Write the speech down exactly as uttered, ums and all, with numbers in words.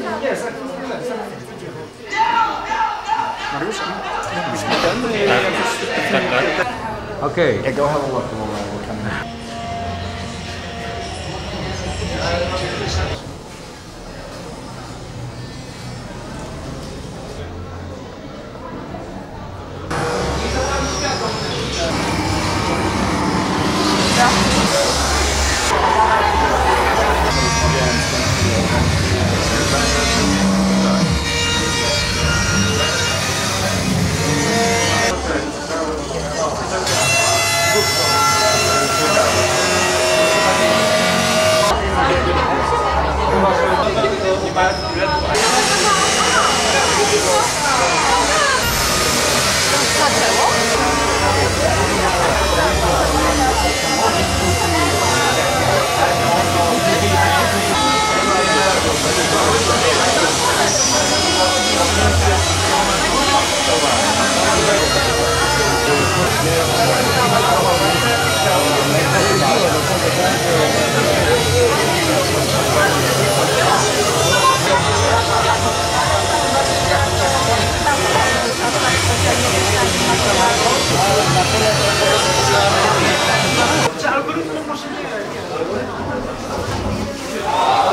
Okay. Yeah, go have a look at what we're coming in. Ciao, good morning.